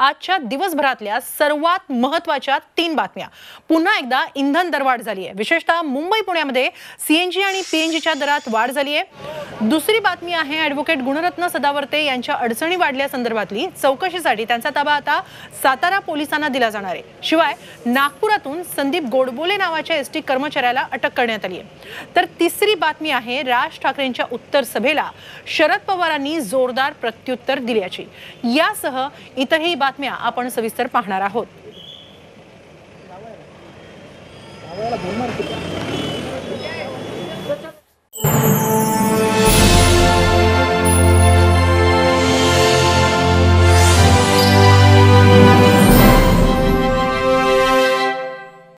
आजच्या दिवसभरातल्या सर्वात महत्त्वाच्या तीन बातम्या. पुन्हा एकदा इंधन दरवाढ झाली आहे. विशेषतः मुंबई पुण्यामध्ये सीएनजी आणि पीएनजीच्या दरात वाढ झाली आहे. दुसरी बातमी आहे ॲडव्होकेट गुणरत्न सदावर्ते यांच्या अडचणी वाढल्या संदर्भातली. चौकशीसाठी त्यांचा ताबा आता सातारा पोलिसांना दिला जाणार आहे. शिवाय नागपुरातून संदीप गोडबोले नावाच्या एसटी कर्मचाऱ्याला अटक करण्यात आली आहे. तर तिसरी बातमी आहे राज ठाकरेंच्या उत्तर सभेला शरद पवारांनी जोरदार प्रत्युत्तर दिल्याची. यासह इतरही बातम्या आपण सविस्तर पाहणार आहोत.